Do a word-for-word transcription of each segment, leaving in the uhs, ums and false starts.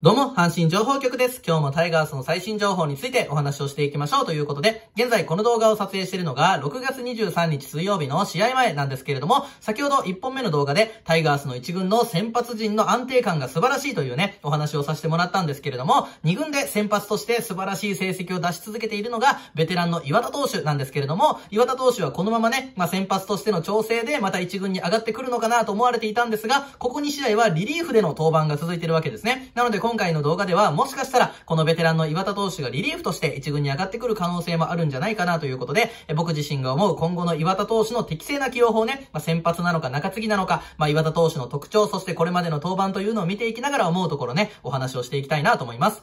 どうも、阪神情報局です。今日もタイガースの最新情報についてお話をしていきましょうということで、現在この動画を撮影しているのがろくがつにじゅうさんにち水曜日の試合前なんですけれども、先ほどいっぽんめの動画でタイガースのいちぐんの先発陣の安定感が素晴らしいというね、お話をさせてもらったんですけれども、にぐんで先発として素晴らしい成績を出し続けているのがベテランの岩田投手なんですけれども、岩田投手はこのままね、まあ、先発としての調整でまたいちぐんに上がってくるのかなと思われていたんですが、ここに試合はリリーフでの登板が続いているわけですね。なので今回の動画ではもしかしたらこのベテランの岩田投手がリリーフとしていち軍に上がってくる可能性もあるんじゃないかなということで、僕自身が思う今後の岩田投手の適正な起用法ね、まあ、先発なのか中継ぎなのか、まあ、岩田投手の特徴、そしてこれまでの登板というのを見ていきながら思うところね、お話をしていきたいなと思います。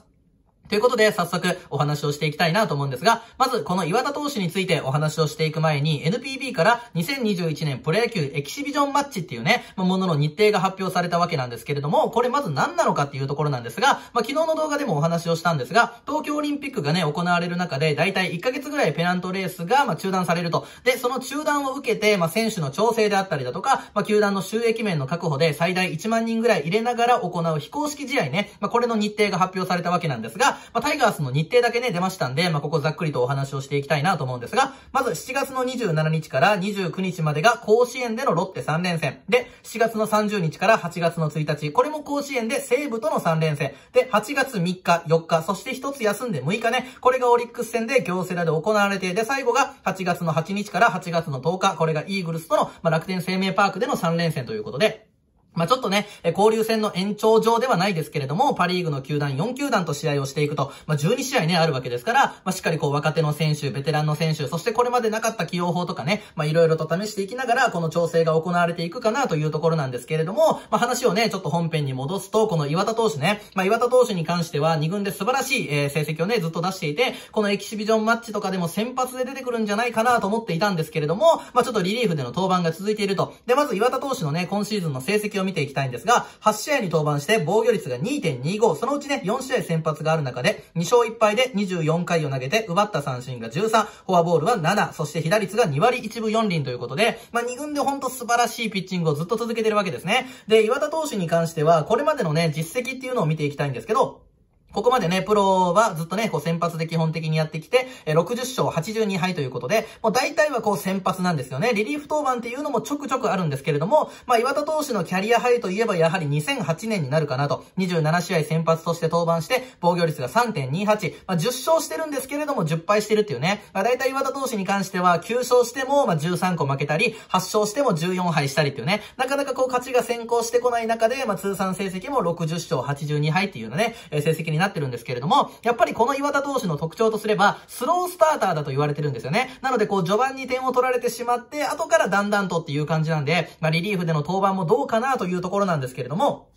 ということで、早速お話をしていきたいなと思うんですが、まずこの岩田投手についてお話をしていく前に、エヌピービー からにせんにじゅういちねんプロ野球エキシビジョンマッチっていうね、ものの日程が発表されたわけなんですけれども、これまず何なのかっていうところなんですが、まあ、昨日の動画でもお話をしたんですが、東京オリンピックがね、行われる中で、だいたいいっかげつぐらいペナントレースがまあ中断されると。で、その中断を受けて、まあ、選手の調整であったりだとか、まあ、球団の収益面の確保で最大いちまんにんぐらい入れながら行う非公式試合ね、まあ、これの日程が発表されたわけなんですが、まあ、タイガースの日程だけね、出ましたんで、まあ、ここざっくりとお話をしていきたいなと思うんですが、まずしちがつのにじゅうしちにちからにじゅうくにちまでが甲子園でのロッテさんれんせん。で、しちがつのさんじゅうにちからはちがつのついたち、これも甲子園で西武とのさんれんせん。で、はちがつみっか、よっか、そしてひとつ休んでむいかね、これがオリックス戦で京セラで行われて、で、最後がはちがつのはちにちからはちがつのとおか、これがイーグルスとの、まあ、楽天生命パークでのさんれんせんということで、まあちょっとね、交流戦の延長上ではないですけれども、パリーグの球団よんきゅうだんと試合をしていくと、まあじゅうにしあいね、あるわけですから、まあしっかりこう若手の選手、ベテランの選手、そしてこれまでなかった起用法とかね、まあいろいろと試していきながら、この調整が行われていくかなというところなんですけれども、まあ話をね、ちょっと本編に戻すと、この岩田投手ね、まあ岩田投手に関してはに軍で素晴らしい成績をね、ずっと出していて、このエキシビジョンマッチとかでも先発で出てくるんじゃないかなと思っていたんですけれども、まあちょっとリリーフでの登板が続いていると。で、まず岩田投手のね、今シーズンの成績を見ていきたいんですが、はちしあいに登板して防御率が にてんにご、 そのうちねよんしあい先発がある中でにしょういっぱいでにじゅうよんかいを投げて、奪った三振がじゅうさん、フォアボールはなな、そして被打率がにわりいちぶよんりんということで、まあに軍でほんと素晴らしいピッチングをずっと続けてるわけですね。で、岩田投手に関してはこれまでのね実績っていうのを見ていきたいんですけど、ここまでね、プロはずっとね、こう先発で基本的にやってきて、ろくじゅっしょうはちじゅうにはいということで、もう大体はこう先発なんですよね。リリーフ登板っていうのもちょくちょくあるんですけれども、まあ岩田投手のキャリアハイといえばやはりにせんはちねんになるかなと。にじゅうななしあい先発として登板して、防御率が さんてんにはち。まあじゅっしょうしてるんですけれどもじゅっぱいしてるっていうね。まあ大体岩田投手に関してはきゅうしょうしてもまあじゅうさんこ負けたり、はっしょうしてもじゅうよんはいしたりっていうね。なかなかこう勝ちが先行してこない中で、まあ通算成績もろくじゅっしょうはちじゅうにはいっていうのね、成績になってなってるんですけれども、やっぱりこの岩田投手の特徴とすればスロースターターだと言われてるんですよね。なのでこう序盤に点を取られてしまって後からだんだんとっていう感じなんで、まあ、リリーフでの登板もどうかなというところなんですけれども、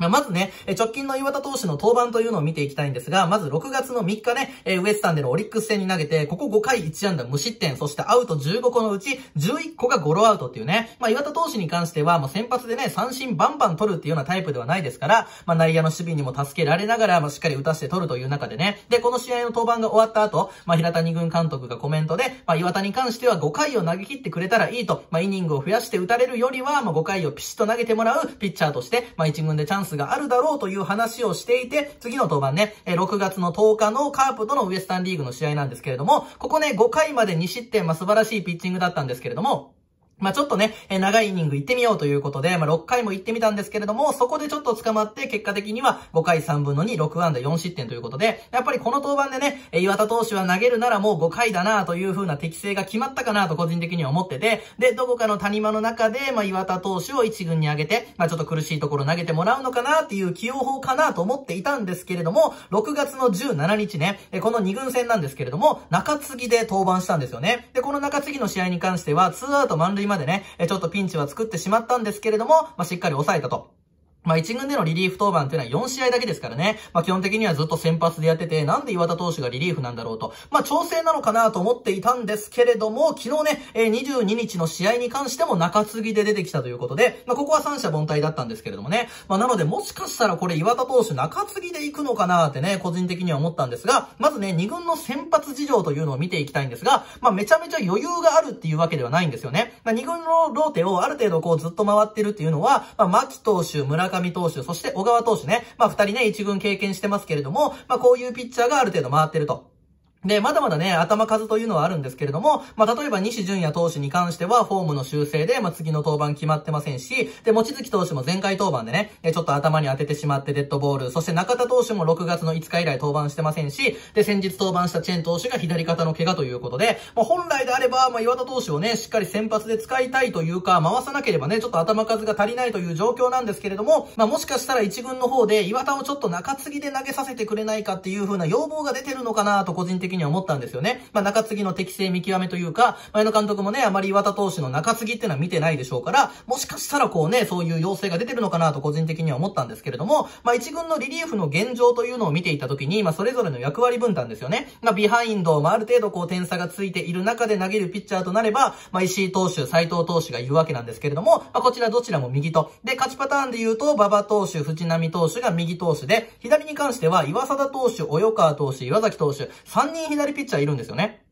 まずね、直近の岩田投手の登板というのを見ていきたいんですが、まずろくがつのみっかね、ウエスタンでのオリックス戦に投げて、ここごかいいちあんだ無失点、そしてアウトじゅうごこのうちじゅういっこがゴロアウトっていうね、まあ岩田投手に関しては、まあ先発でね、三振バンバン取るっていうようなタイプではないですから、まあ内野の守備にも助けられながら、まあしっかり打たして取るという中でね、で、この試合の登板が終わった後、まあ平田二軍監督がコメントで、まあ岩田に関してはごかいを投げ切ってくれたらいいと、まあイニングを増やして打たれるよりは、まあごかいをピシッと投げてもらうピッチャーとして、まあ一軍でチャンスがあるだろうという話をしていて、次の登板ね、ろくがつのとおかのカープとのウエスタンリーグの試合なんですけれども、ここね、ごかいまでにしってん、まあ、素晴らしいピッチングだったんですけれども、まあちょっとね、え、長いイニング行ってみようということで、まあろっかいも行ってみたんですけれども、そこでちょっと捕まって、結果的にはごかいさんぶんのに、ろくあんだよんしってんということで、やっぱりこの登板でね、岩田投手は投げるならもうごかいだなという風な適性が決まったかなと個人的には思ってて、で、どこかの谷間の中で、まあ岩田投手をいち軍に上げて、まあちょっと苦しいところ投げてもらうのかなっていう起用法かなと思っていたんですけれども、ろくがつのじゅうしちにちね、このに軍戦なんですけれども、中継ぎで登板したんですよね。で、この中継ぎの試合に関しては、ツーアウトまんるいまでね、ちょっとピンチは作ってしまったんですけれども、まあ、しっかり抑えたと。まあ一軍でのリリーフ登板っていうのはよんしあいだけですからね。まあ基本的にはずっと先発でやってて、なんで岩田投手がリリーフなんだろうと。まあ調整なのかなと思っていたんですけれども、昨日ね、えー、にじゅうににちの試合に関しても中継ぎで出てきたということで、まあここは三者凡退だったんですけれどもね。まあなのでもしかしたらこれ岩田投手中継ぎで行くのかなってね、個人的には思ったんですが、まずね、に軍の先発事情というのを見ていきたいんですが、まあめちゃめちゃ余裕があるっていうわけではないんですよね。まあに軍のローテをある程度こうずっと回ってるっていうのは、まあ牧投手、村上村上投手、そして小川投手ね。まあ、二人ね、一軍経験してますけれども、まあ、こういうピッチャーがある程度回ってると。で、まだまだね、頭数というのはあるんですけれども、まあ、例えば西純也投手に関しては、フォームの修正で、まあ、次の登板決まってませんし、で、望月投手も前回登板でね、ちょっと頭に当ててしまってデッドボール、そして中田投手もろくがつのいつか以来登板してませんし、で、先日登板したチェン投手が左肩の怪我ということで、まあ、本来であれば、まあ、岩田投手をね、しっかり先発で使いたいというか、回さなければね、ちょっと頭数が足りないという状況なんですけれども、まあ、もしかしたら一軍の方で岩田をちょっと中継ぎで投げさせてくれないかっていう風な要望が出てるのかなと、個人的に的には思ったんですよね。まあ、中継ぎの適性見極めというか、前の監督もね、あまり岩田投手の中継ぎっていうのは見てないでしょうから、もしかしたらこうね、そういう要請が出てるのかなと個人的には思ったんですけれども、まあ、一軍のリリーフの現状というのを見ていたときに、まあ、それぞれの役割分担ですよね。まあ、ビハインド、まあ、ある程度こう点差がついている中で投げるピッチャーとなれば、まあ、石井投手、斉藤投手がいるわけなんですけれども、まあ、こちらどちらも右と。で、勝ちパターンで言うと、馬場投手、藤浪投手が右投手で、左に関しては、岩貞投手、及川投手、岩崎投手、さんにん左ピッチャーいるんですよね。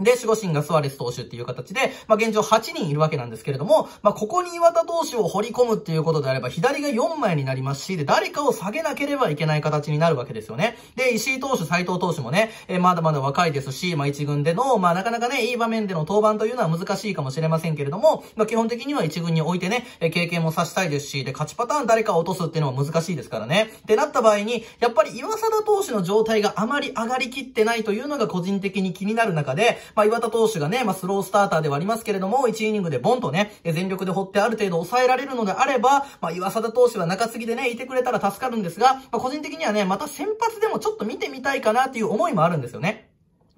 で、守護神がスアレス投手っていう形で、まあ、現状はちにんいるわけなんですけれども、まあ、ここに岩田投手を掘り込むっていうことであれば、左がよんまいになりますし、で、誰かを下げなければいけない形になるわけですよね。で、石井投手、斉藤投手もね、えー、まだまだ若いですし、まあ、一軍での、まあ、なかなかね、いい場面での登板というのは難しいかもしれませんけれども、まあ、基本的には一軍に置いてね、えー、経験もさせたいですし、で、勝ちパターン誰かを落とすっていうのは難しいですからね。ってなった場合に、やっぱり岩貞投手の状態があまり上がりきってないというのが個人的に気になる中で、まあ、岩田投手がね、まあ、スロースターターではありますけれども、いちイニングでボンとね、全力で掘ってある程度抑えられるのであれば、まあ、岩貞投手は中継ぎでね、いてくれたら助かるんですが、まあ、個人的にはね、また先発でもちょっと見てみたいかなっていう思いもあるんですよね。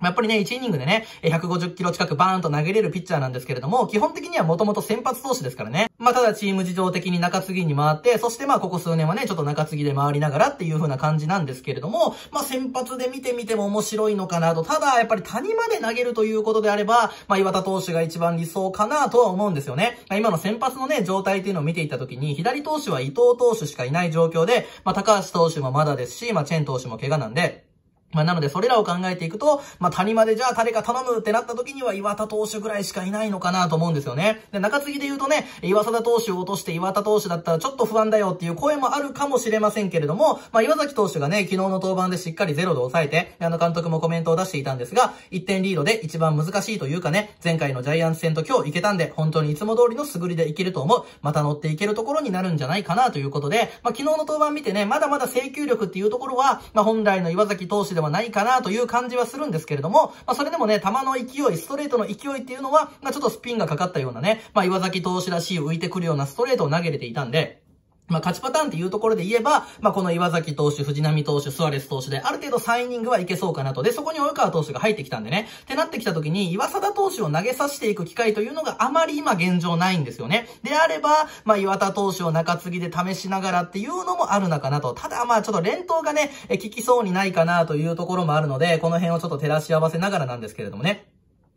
やっぱりね、いちイニングでね、ひゃくごじゅっキロ近くバーンと投げれるピッチャーなんですけれども、基本的にはもともと先発投手ですからね。まあ、ただチーム事情的に中継ぎに回って、そしてまあ、ここ数年はね、ちょっと中継ぎで回りながらっていう風な感じなんですけれども、まあ、先発で見てみても面白いのかなと、ただ、やっぱり谷まで投げるということであれば、まあ、岩田投手が一番理想かなとは思うんですよね。今の先発のね、状態っていうのを見ていたときに、左投手は伊藤投手しかいない状況で、まあ、高橋投手もまだですし、まあ、チェン投手も怪我なんで、まあ、なので、それらを考えていくと、まあ、谷までじゃあ誰か頼むってなった時には岩田投手ぐらいしかいないのかなと思うんですよね。で、中継ぎで言うとね、岩貞投手を落として岩田投手だったらちょっと不安だよっていう声もあるかもしれませんけれども、まあ、岩崎投手がね、昨日の登板でしっかりゼロで抑えて、あの監督もコメントを出していたんですが、いってんリードで一番難しいというかね、前回のジャイアンツ戦と今日いけたんで、本当にいつも通りの素振りでいけると思う。また乗っていけるところになるんじゃないかなということで、まあ、昨日の登板見てね、まだまだ制球力っていうところは、まあ、本来の岩崎投手ではないかなという感じはするんですけれども、まあ、それでもね、球の勢い、ストレートの勢いっていうのは、まあ、ちょっとスピンがかかったようなね、まあ、岩崎投手らしい浮いてくるようなストレートを投げれていたんで、まあ、勝ちパターンっていうところで言えば、まあ、この岩崎投手、藤浪投手、スアレス投手で、ある程度さんイニングはいけそうかなと。で、そこに及川投手が入ってきたんでね。ってなってきた時に、岩貞投手を投げさせていく機会というのがあまり今現状ないんですよね。であれば、まあ、岩田投手を中継ぎで試しながらっていうのもあるのかなと。ただ、まあ、ちょっと連投がね、効きそうにないかなというところもあるので、この辺をちょっと照らし合わせながらなんですけれどもね。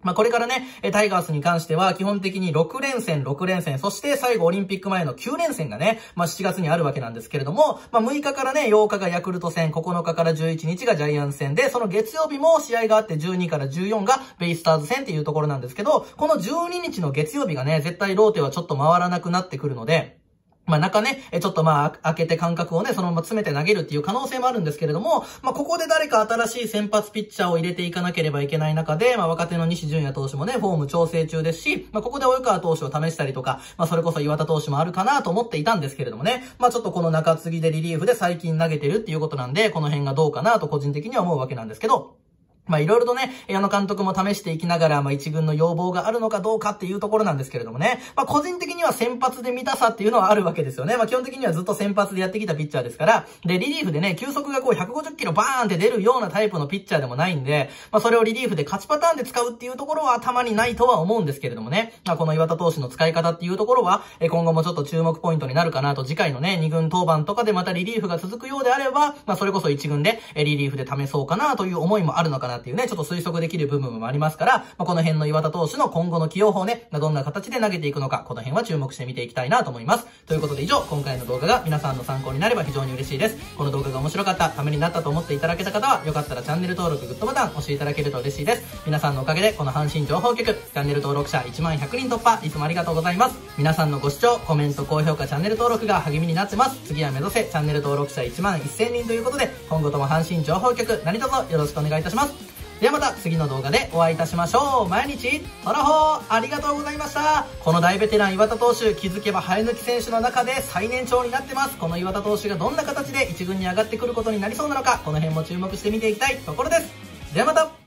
まあ、これからね、タイガースに関しては基本的にろくれんせん、ろくれんせん、そして最後オリンピック前のきゅうれんせんがね、まあ、しちがつにあるわけなんですけれども、まあ、むいかからね、ようかがヤクルト戦、ここのかからじゅういちにちがジャイアンツ戦で、その月曜日も試合があってじゅうにからじゅうよんがベイスターズ戦っていうところなんですけど、このじゅうににちの月曜日がね、絶対ローテはちょっと回らなくなってくるので、まあ中ね、ちょっとまあ開けて間隔をね、そのまま詰めて投げるっていう可能性もあるんですけれども、まあここで誰か新しい先発ピッチャーを入れていかなければいけない中で、まあ若手の西純也投手もね、フォーム調整中ですし、まあここで及川投手を試したりとか、まあそれこそ岩田投手もあるかなと思っていたんですけれどもね、まあちょっとこの中継ぎでリリーフで最近投げてるっていうことなんで、この辺がどうかなと個人的には思うわけなんですけど、まあいろいろとね、矢野監督も試していきながら、まあ一軍の要望があるのかどうかっていうところなんですけれどもね、まあ個人的には先発で見たさっていうのはあるわけですよね。まあ基本的にはずっと先発でやってきたピッチャーですから、で、リリーフでね、球速がこうひゃくごじゅっキロバーンって出るようなタイプのピッチャーでもないんで、まあそれをリリーフで勝ちパターンで使うっていうところは頭にないとは思うんですけれどもね、まあこの岩田投手の使い方っていうところは、今後もちょっと注目ポイントになるかなと、次回のね、に軍登板とかでまたリリーフが続くようであれば、まあそれこそ一軍でリリーフで試そうかなという思いもあるのかな。っていうね、ちょっと推測できる部分もありますから、まあ、この辺の岩田投手の今後の起用法ね、どんな形で投げていくのか、この辺は注目して見ていきたいなと思います。ということで以上、今回の動画が皆さんの参考になれば非常に嬉しいです。この動画が面白かった、ためになったと思っていただけた方は、よかったらチャンネル登録、グッドボタン押していただけると嬉しいです。皆さんのおかげで、この阪神情報局、チャンネル登録者いちまんひゃくにん突破、いつもありがとうございます。皆さんのご視聴、コメント、高評価、チャンネル登録が励みになってます。次は目指せ、チャンネル登録者いちまんせんにんということで、今後とも阪神情報局、何卒よろしくお願いいたします。ではまた次の動画でお会いいたしましょう。毎日トラホーありがとうございました。この大ベテラン岩田投手、気づけば生え抜き選手の中で最年長になってます。この岩田投手がどんな形で一軍に上がってくることになりそうなのか、この辺も注目して見ていきたいところです。ではまた。